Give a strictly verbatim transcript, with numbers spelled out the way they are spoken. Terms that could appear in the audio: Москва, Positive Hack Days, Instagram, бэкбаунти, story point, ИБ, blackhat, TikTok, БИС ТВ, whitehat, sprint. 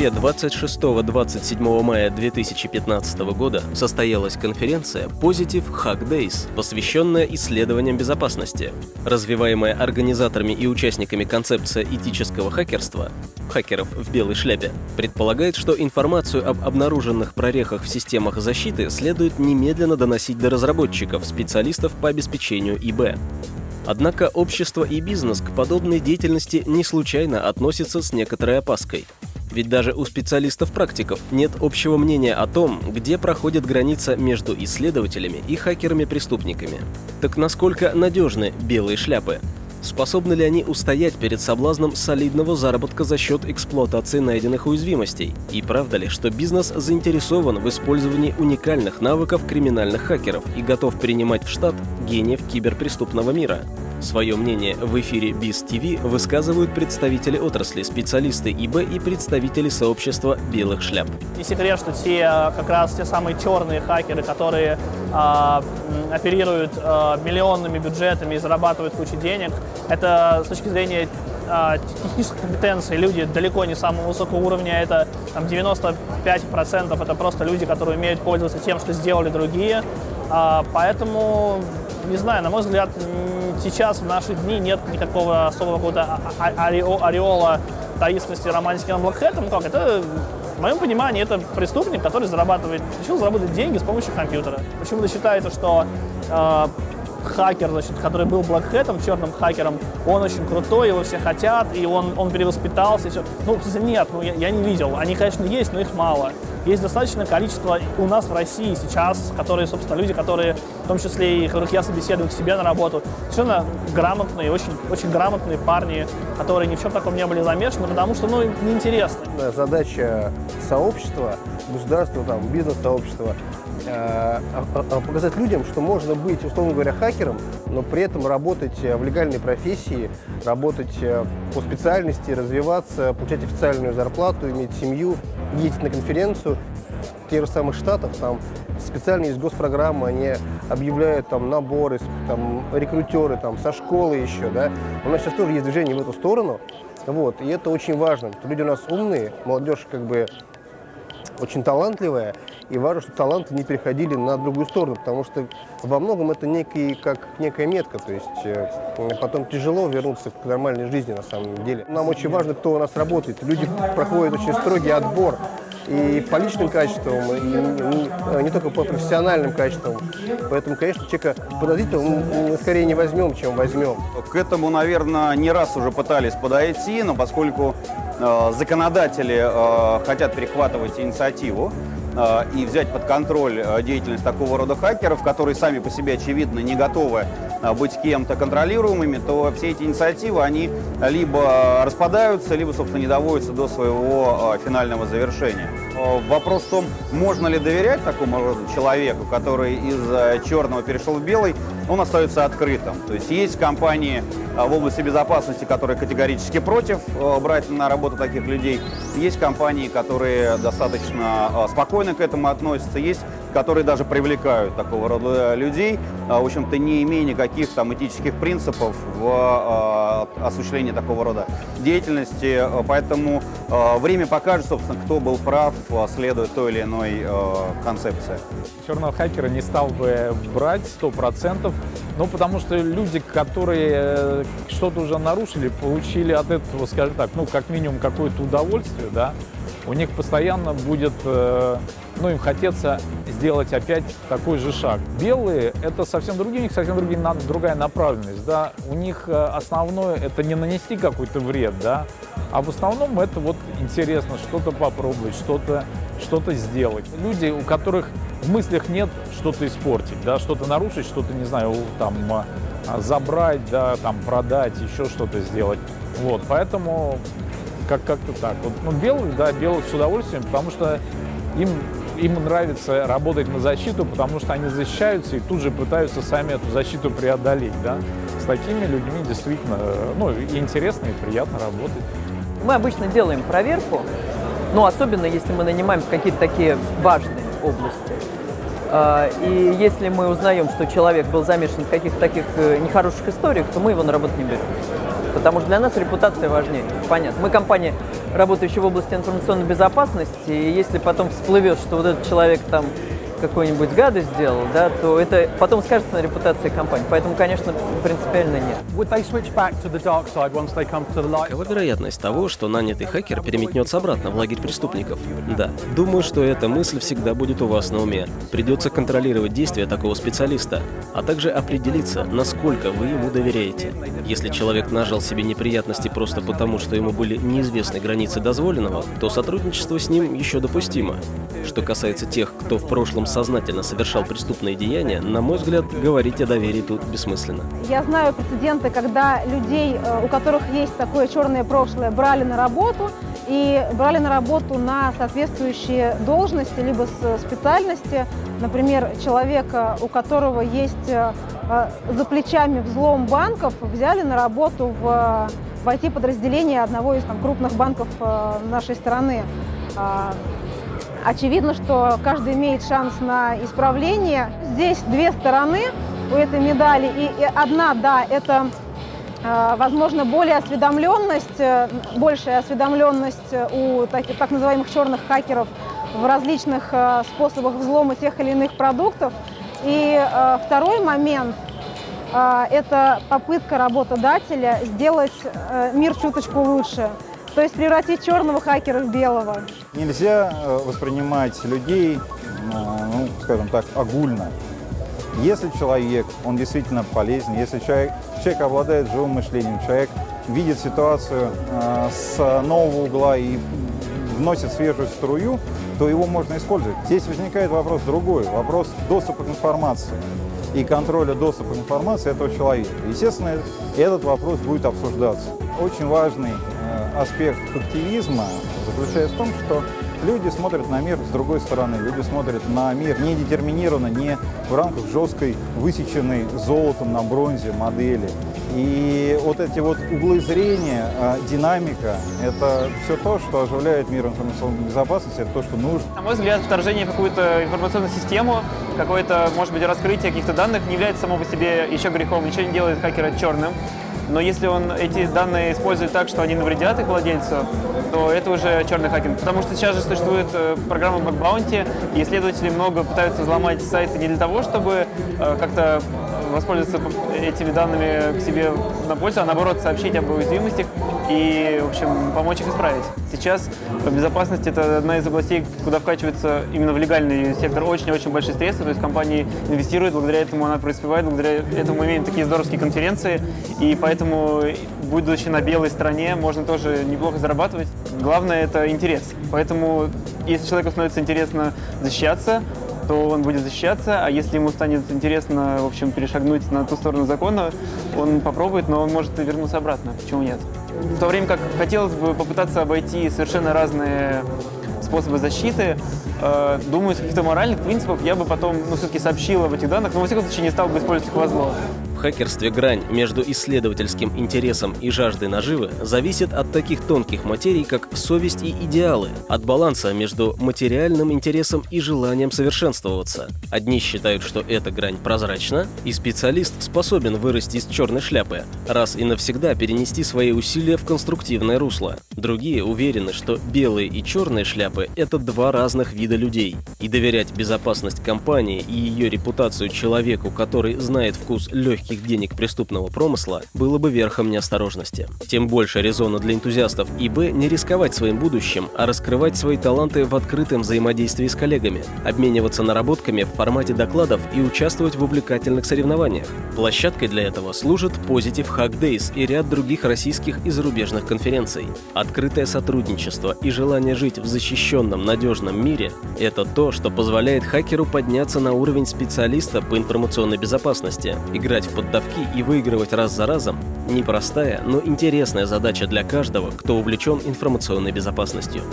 Москве двадцать шестого — двадцать седьмого мая две тысячи пятнадцатого года состоялась конференция Positive Hack Days, посвященная исследованиям безопасности. Развиваемая организаторами и участниками концепция этического хакерства «хакеров в белой шляпе» предполагает, что информацию об обнаруженных прорехах в системах защиты следует немедленно доносить до разработчиков, специалистов по обеспечению ИБ. Однако общество и бизнес к подобной деятельности не случайно относятся с некоторой опаской. Ведь даже у специалистов-практиков нет общего мнения о том, где проходит граница между исследователями и хакерами-преступниками. Так насколько надежны белые шляпы? Способны ли они устоять перед соблазном солидного заработка за счет эксплуатации найденных уязвимостей? И правда ли, что бизнес заинтересован в использовании уникальных навыков криминальных хакеров и готов принимать в штат гениев киберпреступного мира? Свое мнение в эфире БИС ТВ высказывают представители отрасли, специалисты ИБ и представители сообщества белых шляп. Не секрет, что те, как раз те самые черные хакеры, которые а, оперируют а, миллионными бюджетами и зарабатывают кучу денег, это с точки зрения а, технической компетенции люди далеко не самого высокого уровня. Это там, девяносто пять процентов это просто люди, которые умеют пользоваться тем, что сделали другие. А, поэтому, не знаю, на мой взгляд, сейчас в наши дни нет никакого особого какого-то ореола таинственности, романтики на блокхэтом. Как это, в моем понимании, это преступник, который зарабатывает, решил заработать деньги с помощью компьютера. Почему-то считается, что э, хакер, значит, который был блокхэтом, черным хакером, он очень крутой, его все хотят, и он, он перевоспитался. И все. Ну, нет, ну, я, я не видел. Они, конечно, есть, но их мало. Есть достаточное количество у нас в России сейчас, которые, собственно, люди, которые, в том числе и которых я собеседую к себе на работу, совершенно грамотные, очень, очень грамотные парни, которые ни в чем таком не были замешаны, потому что, ну, неинтересно. Задача сообщества, государства, там, бизнес-сообщества э, показать людям, что можно быть, условно говоря, хакером, но при этом работать в легальной профессии, работать по специальности, развиваться, получать официальную зарплату, иметь семью, ездить на конференцию в тех же самых Штатах, там специально есть госпрограммы, они объявляют там наборы, там рекрутеры там со школы еще, да. У нас сейчас тоже есть движение в эту сторону, вот, и это очень важно. Люди у нас умные, молодежь как бы очень талантливая, и важно, чтобы таланты не переходили на другую сторону, потому что во многом это некий, как некая метка, то есть потом тяжело вернуться к нормальной жизни на самом деле. Нам очень важно, кто у нас работает. Люди проходят очень строгий отбор и по личным качествам, и не, не только по профессиональным качествам. Поэтому, конечно, человека подозрительного мы скорее не возьмем, чем возьмем. К этому, наверное, не раз уже пытались подойти, но поскольку э, законодатели э, хотят перехватывать инициативу, и взять под контроль деятельность такого рода хакеров, которые сами по себе, очевидно, не готовы быть кем-то контролируемыми, то все эти инициативы, они либо распадаются, либо, собственно, не доводятся до своего финального завершения. Вопрос в том, можно ли доверять такому роду человеку, который из черного перешел в белый, он остается открытым. То есть есть компании в области безопасности, которые категорически против брать на работу таких людей, есть компании, которые достаточно спокойно к этому относятся, есть, которые даже привлекают такого рода людей, в общем-то, не имея никаких там этических принципов в осуществлении такого рода деятельности. Поэтому время покажет, собственно, кто был прав, следуя той или иной концепции. Черного хакера не стал бы брать сто процентов, ну, потому что люди, которые что-то уже нарушили, получили от этого, скажем так, ну, как минимум, какое-то удовольствие, да, у них постоянно будет, ну, им хотеться сделать опять такой же шаг. Белые – это совсем другие, у них совсем другие, другая направленность, да. У них основное – это не нанести какой-то вред, да, а в основном это вот интересно что-то попробовать, что-то что-то сделать. Люди, у которых в мыслях нет что-то испортить, да, что-то нарушить, что-то, не знаю, там, забрать, да, там, продать, еще что-то сделать. Вот, поэтому… Как-то так. Вот, ну, белых, да, белых с удовольствием, потому что им, им нравится работать на защиту, потому что они защищаются и тут же пытаются сами эту защиту преодолеть. Да? С такими людьми действительно, ну, и интересно, и приятно работать. Мы обычно делаем проверку, но особенно если мы нанимаем в какие-то такие важные области. И если мы узнаем, что человек был замешан в каких-то таких нехороших историях, то мы его на работу не берем. Потому что для нас репутация важнее. Понятно. Мы компания работающий в области информационной безопасности, и если потом всплывет, что вот этот человек там какую-нибудь гадость сделал, да, то это потом скажется на репутации компании. Поэтому, конечно, принципиально нет. Какова вероятность того, что нанятый хакер переметнется обратно в лагерь преступников? Да, думаю, что эта мысль всегда будет у вас на уме. Придется контролировать действия такого специалиста, а также определиться, насколько вы ему доверяете. Если человек нажал себе неприятности просто потому, что ему были неизвестны границы дозволенного, то сотрудничество с ним еще допустимо. Что касается тех, кто в прошлом сознательно совершал преступные деяния, на мой взгляд, говорить о доверии тут бессмысленно. Я знаю прецеденты, когда людей, у которых есть такое черное прошлое, брали на работу, и брали на работу на соответствующие должности, либо специальности. Например, человека, у которого есть за плечами взлом банков, взяли на работу в ай ти-подразделение одного из там, крупных банков нашей страны. Очевидно, что каждый имеет шанс на исправление. Здесь две стороны у этой медали. И одна, да, это, возможно, более осведомленность, большая осведомленность у так, так называемых черных хакеров в различных способах взлома тех или иных продуктов. И второй момент – это попытка работодателя сделать мир чуточку лучше. То есть превратить черного хакера в белого. Нельзя воспринимать людей, ну, скажем так, огульно. Если человек, он действительно полезен, если человек, человек обладает живым мышлением, человек видит ситуацию э, с нового угла и вносит свежую струю, то его можно использовать. Здесь возникает вопрос другой, вопрос доступа к информации и контроля доступа к информации этого человека. Естественно, этот вопрос будет обсуждаться. Очень важный аспект активизма заключается в том, что люди смотрят на мир с другой стороны. Люди смотрят на мир не детерминированно, не в рамках жесткой, высеченной золотом на бронзе модели. И вот эти вот углы зрения, динамика – это все то, что оживляет мир информационной безопасности, это то, что нужно. На мой взгляд, вторжение в какую-то информационную систему, какое-то, может быть, раскрытие каких-то данных не является само по себе еще грехом, ничего не делает хакера черным. Но если он эти данные использует так, что они навредят их владельцу, то это уже черный хакинг. Потому что сейчас же существует программа бэкбаунти, и исследователи много пытаются взломать сайты не для того, чтобы как-то воспользоваться этими данными к себе на пользу, а наоборот сообщить об уязвимостях и, в общем, помочь их исправить. Сейчас безопасность – это одна из областей, куда вкачивается именно в легальный сектор очень-очень большие средства, то есть компании инвестируют, благодаря этому она преуспевает, благодаря этому мы имеем такие здоровские конференции, и поэтому, будучи на белой стороне, можно тоже неплохо зарабатывать. Главное – это интерес, поэтому если человеку становится интересно защищаться, то он будет защищаться, а если ему станет интересно, в общем, перешагнуть на ту сторону закона, он попробует, но он может и вернуться обратно. Почему нет? В то время как хотелось бы попытаться обойти совершенно разные способы защиты, э, думаю, с каких-то моральных принципов я бы потом, ну, все-таки сообщил об этих данных, но, во всяком случае, не стал бы использовать их во зло. В хакерстве грань между исследовательским интересом и жаждой наживы зависит от таких тонких материй, как совесть и идеалы, от баланса между материальным интересом и желанием совершенствоваться. Одни считают, что эта грань прозрачна, и специалист способен вырасти из черной шляпы, раз и навсегда перенести свои усилия в конструктивное русло. Другие уверены, что белые и черные шляпы – это два разных вида людей, и доверять безопасность компании и ее репутацию человеку, который знает вкус легких денег преступного промысла, было бы верхом неосторожности. Тем больше резона для энтузиастов ИБ не рисковать своим будущим, а раскрывать свои таланты в открытом взаимодействии с коллегами, обмениваться наработками в формате докладов и участвовать в увлекательных соревнованиях. Площадкой для этого служит Positive Hack Days и ряд других российских и зарубежных конференций. Открытое сотрудничество и желание жить в защищенном, надежном мире – это то, что позволяет хакеру подняться на уровень специалиста по информационной безопасности, играть в поддавки и выигрывать раз за разом – непростая, но интересная задача для каждого, кто увлечен информационной безопасностью.